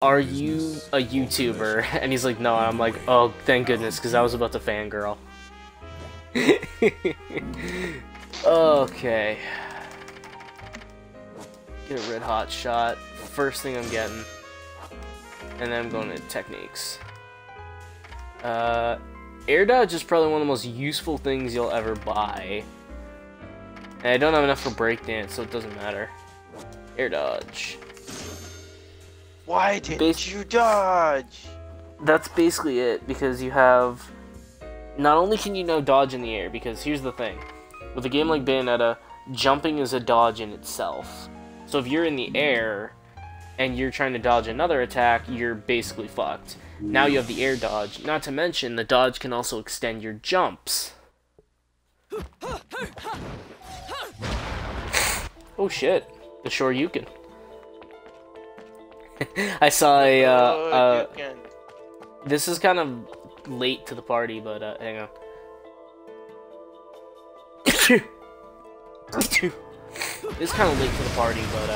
are you a YouTuber? And he's like, no, and I'm like, oh, thank goodness, because I was about to fangirl. Okay. Get a red hot shot. First thing I'm getting. And then I'm going to techniques. Air dodge is probably one of the most useful things you'll ever buy. And I don't have enough for breakdance, so it doesn't matter. Air dodge. Why didn't you dodge? That's basically it, because you have... Not only can you now dodge in the air, because here's the thing. With a game like Bayonetta, jumping is a dodge in itself. So if you're in the air, and you're trying to dodge another attack, you're basically fucked. Now you have the air dodge. Not to mention, the dodge can also extend your jumps. Oh shit. The Shoryuken. I saw a, this is kind of late to the party, but, hang on. This is kind of late to the party, but,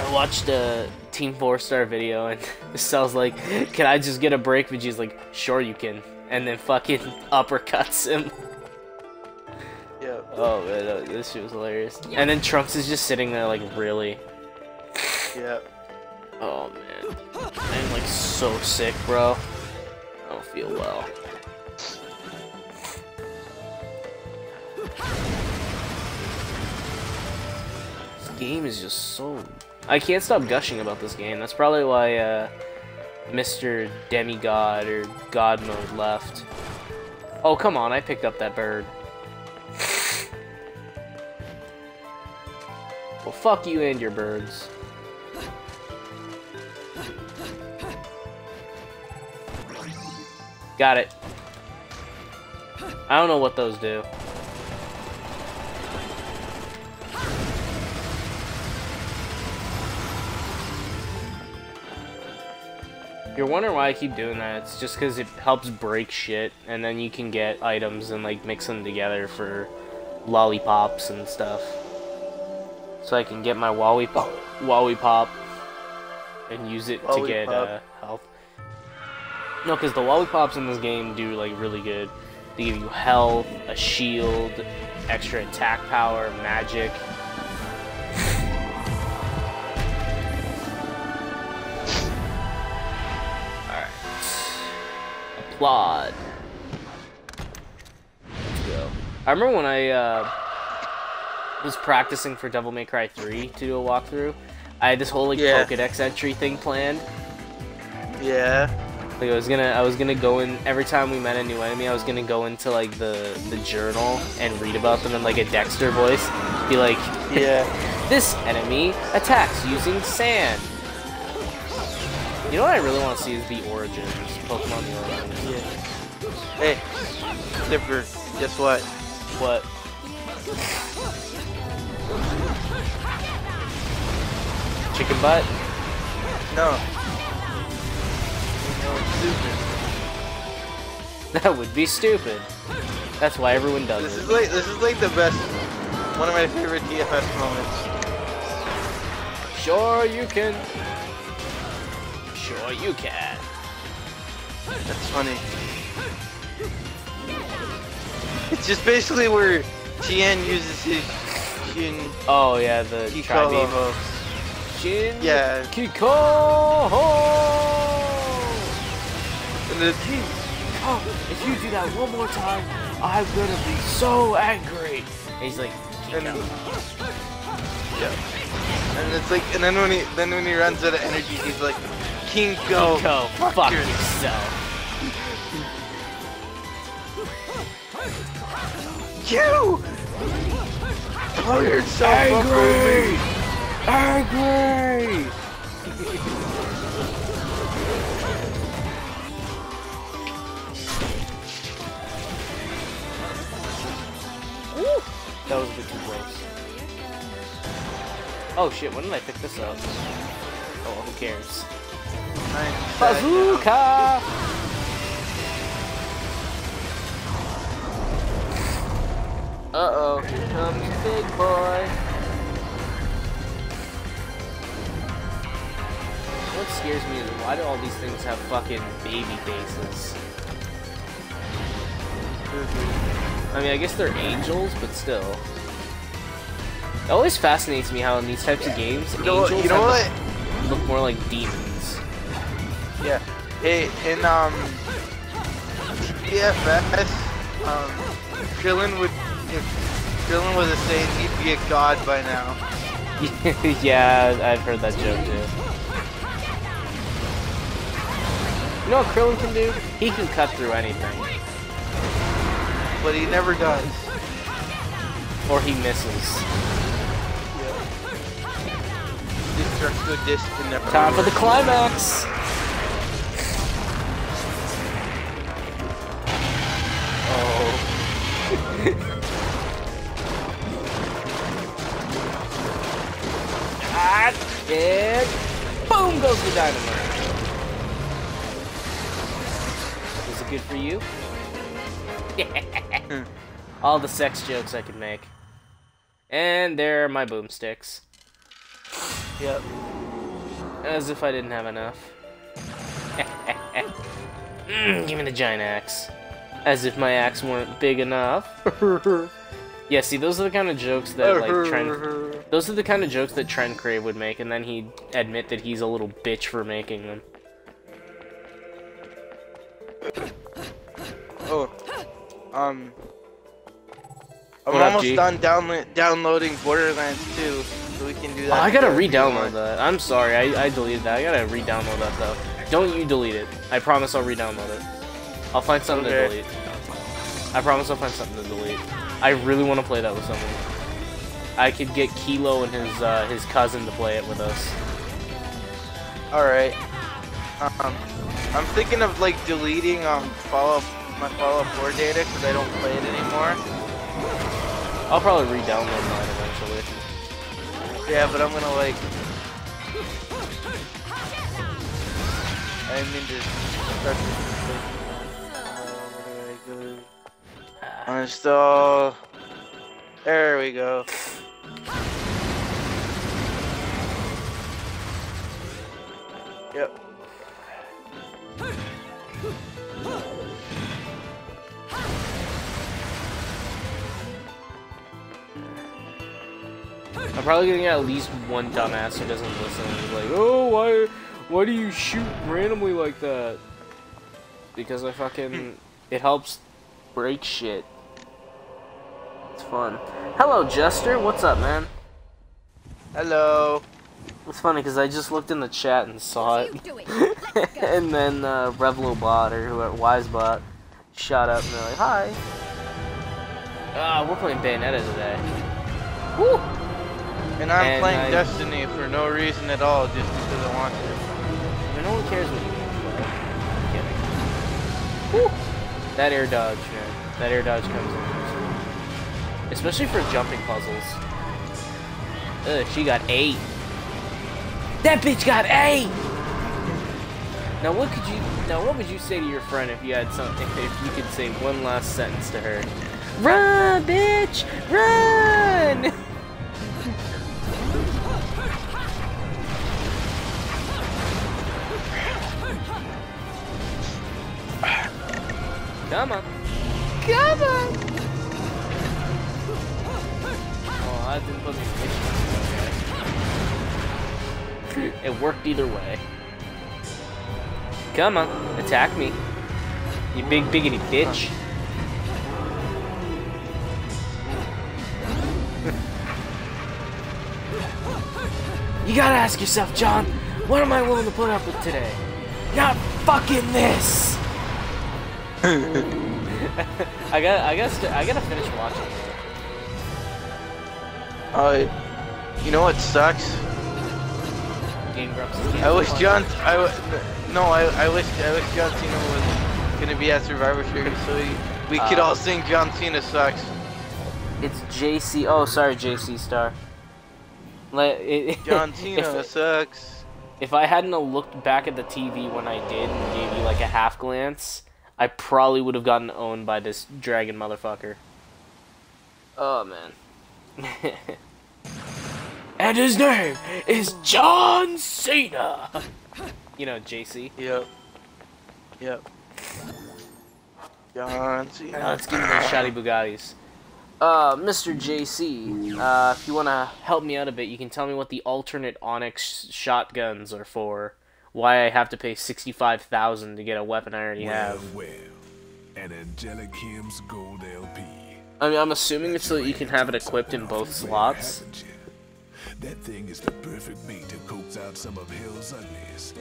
I watched a Team 4-Star video, and Cell's like, can I just get a break? But she's like, sure you can. And then fucking uppercuts him. Yeah. Oh, man, this shit was hilarious. Yeah. And then Trunks is just sitting there like, really? Yeah. Oh, man. I'm like so sick, bro. I don't feel well. This game is just so... I can't stop gushing about this game. That's probably why Mr. Demigod or God Mode left. Oh, come on. I picked up that bird. Well, fuck you and your birds. Got it. I don't know what those do. You're wondering why I keep doing that. It's just because it helps break shit, and then you can get items and like mix them together for lollipops and stuff. So I can get my Wallipop and use it to get health. No, because the lollipops in this game do like really good. They give you health, a shield, extra attack power, magic. Applaud. Let's go. I remember when I was practicing for Devil May Cry 3 to do a walkthrough, I had this whole like Pokédex entry thing planned. Yeah. Like I was gonna go in every time we met a new enemy. I was gonna go into like the journal and read about them in like a Dexter voice. Be like, yeah, this enemy attacks using sand. You know what I really want to see is the origins. Pokemon the origins. Yeah. Hey, Snipper, guess what? What? Chicken butt? No. No, it's stupid. That would be stupid. That's why everyone does it. This is like the best, one of my favorite TFS moments. Sure you can. Sure you can. That's funny. It's just basically where Tien uses his Shin. Oh yeah, the Kikoho. Shin. Yeah. Kikoho. And the team. Oh, if you do that one more time, I'm gonna be so angry. And he's like, yeah. And it's like, and then when he runs out of energy, he's like. Kinko, fuck yourself. You! Blow yourself angry! Up angry! That was a bit too close. Oh shit, when did I pick this up? Oh, who cares? Bazooka! Uh-oh, here comes big boy. What what scares me is why do all these things have fucking baby faces? I mean, I guess they're angels, but still. It always fascinates me how in these types of games, angels look more like demons. Yeah. Hey, in TFS, Krillin would, if Krillin was a Saiyan, he'd be a god by now. Yeah, I've heard that joke too. You know what Krillin can do? He can cut through anything. But he never does. Or he misses. Yeah. Time for the climax! And boom goes the dynamite. Is it good for you? Yeah. All the sex jokes I could make. And there are my boomsticks. Yep. As if I didn't have enough. Give me the giant axe. As if my axe weren't big enough. Yeah, see, those are the kind of jokes that like Trent. Those are the kind of jokes that Trent Crave would make, and then he'd admit that he's a little bitch for making them. Oh, I'm almost done downloading Borderlands 2, so we can do that. Oh, I gotta re-download that. I'm sorry, I deleted that. I gotta re-download that though. Don't you delete it. I promise I'll re-download it. I'll find something to delete. I promise I'll find something to delete. I really want to play that with someone. I could get Kilo and his cousin to play it with us. Alright. I'm thinking of like deleting my Fallout 4 data because I don't play it anymore. I'll probably re-download mine eventually. Yeah, but I'm gonna like... I mean to start to... Uninstall. There we go. Yep. I'm probably gonna get at least one dumbass who doesn't listen and is like, oh, why do you shoot randomly like that? Because I fucking... It helps break shit. It's fun. Hello, Jester. What's up, man? Hello. It's funny because I just looked in the chat and saw it, and then Revlobot or whoever, Wisebot shot up and they're like, "Hi." Ah, we're playing Bayonetta today. Woo! And I'm playing Destiny for no reason at all, just because I want to. You know, no one cares what you do. I'm kidding. Woo! That air dodge, man. That air dodge comes in. Especially for jumping puzzles. Ugh, she got 8. That bitch got 8! Now what could you what would you say to your friend if you had something, if you could say one last sentence to her? Run, bitch! Run! Come on. Come on! I didn't put any conditions. It worked either way. Come on, attack me, you big biggity bitch. You gotta ask yourself, John, what am I willing to put up with today? Not fucking this. I gotta finish watching this. You know what sucks? Game Grumps. I wish John. I wish John Cena was gonna be at Survivor Series, so we could all sing John Cena sucks. It's JC. Oh, sorry, JC Star. John Cena sucks. If I hadn't looked back at the TV when I did and gave you like a half glance, I probably would have gotten owned by this dragon motherfucker. Oh man. And his name is John Cena! You know, JC. Yep. Yep. John Cena. Now let's get into those shoddy Bugattis. Mr. JC, if you want to help me out a bit, you can tell me what the alternate Onyx shotguns are for. Why I have to pay $65,000 to get a weapon I already have. Well, an Angelic Kim's gold LP. I mean, I'm assuming it's so that you can have it equipped in both slots. That thing is the perfect bait to coax out some of hell's uglies.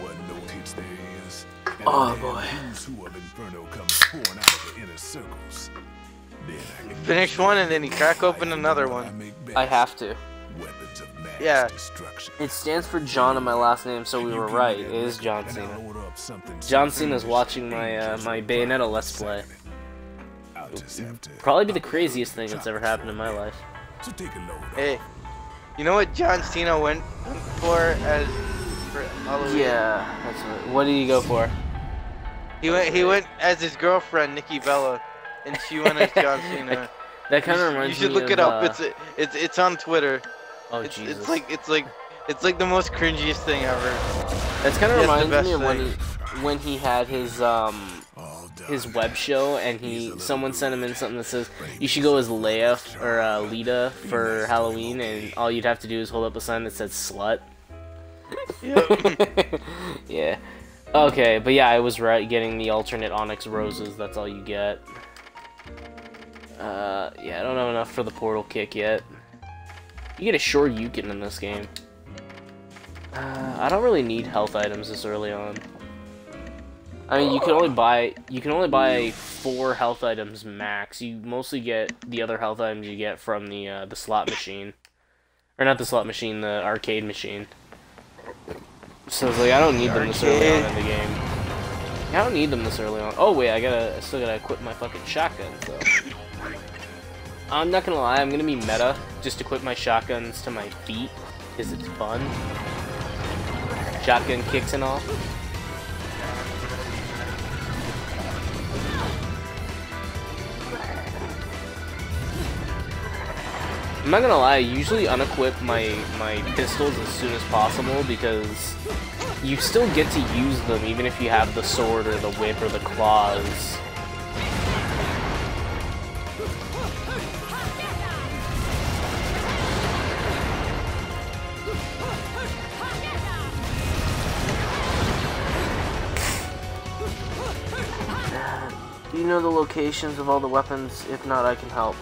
One note hits their ears, and oh boy, who of Inferno comes pouring out of the inner circles. Finish one and then you crack open another one. I have to. Yeah. It stands for John in my last name, so we were right. It is John Cena. John Cena's watching my Bayonetta Let's Play. Probably be the craziest thing that's ever happened in my life. Hey, you know what John Cena went for as for Halloween? Yeah, that's right. What did he go for? He went as his girlfriend Nikki Bella, and she went as John Cena. That kind of reminds me. You should look it up. It's on Twitter. Oh, Jesus. It's like the most cringiest thing ever. That's kind of reminds me of when he had his web show, and someone sent him in something that says you should go as Leia or Lita for Halloween, and all you'd have to do is hold up a sign that said slut. Yep. Yeah. Okay, but yeah, I was right. Getting the alternate Onyx roses, that's all you get. Yeah, I don't have enough for the portal kick yet. You get a Shoryuken in this game. I don't really need health items this early on. I mean, you can only buy 4 health items max. You mostly get the other health items you get from the slot machine, or not the slot machine, the arcade machine. So it's like I don't need them this early on in the game. I don't need them this early on. Oh wait, I still gotta equip my fucking shotgun. So. I'm not gonna lie, I'm gonna be meta, just equip my shotguns to my feet, because it's fun. Shotgun kicks and all. I'm not gonna lie, I usually unequip my pistols as soon as possible, because you still get to use them even if you have the sword or the whip or the claws. Do you know the locations of all the weapons? If not, I can help.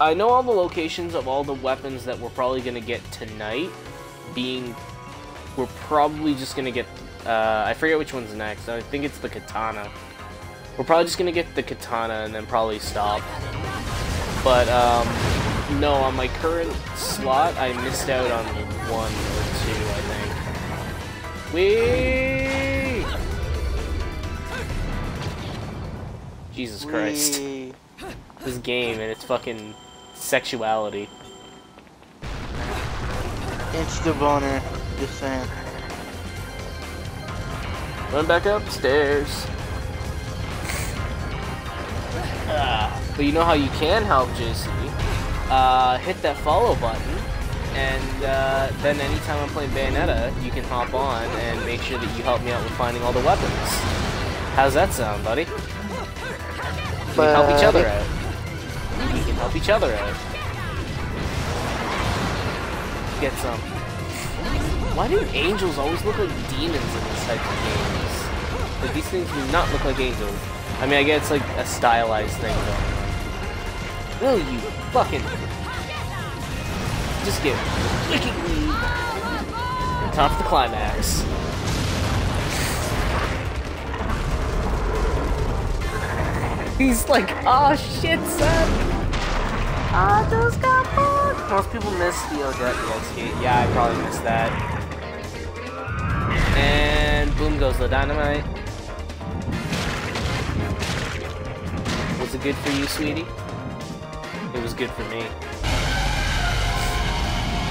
I know all the locations of all the weapons that we're probably going to get tonight, being we're probably just going to get, I forget which one's next. I think it's the katana. We're probably just going to get the katana and then probably stop. But, no, on my current slot, I missed out on 1 or 2, I think. Whee! Jesus Christ. Wee. This game and its fucking sexuality. It's the boner, just saying. Run back upstairs. But you know how you can help, JC? Hit that follow button, and then anytime I'm playing Bayonetta, you can hop on and make sure that you help me out with finding all the weapons. How's that sound, buddy? We can help each other out. We can help each other out. Get some. Why do angels always look like demons in this type of games? Like, these things do not look like angels. I mean, I guess it's like a stylized thing, though. Will you fucking just get wickedly on top of the climax? He's like, oh shit, son! I just got fucked! Most people miss the Odette Wolski. Yeah, I probably missed that. And boom goes the dynamite. Was it good for you, sweetie? It was good for me.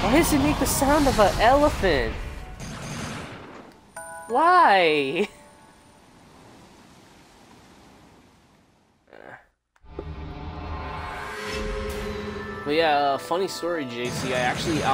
Why does it make the sound of an elephant? Why? But yeah, funny story, JC. I actually out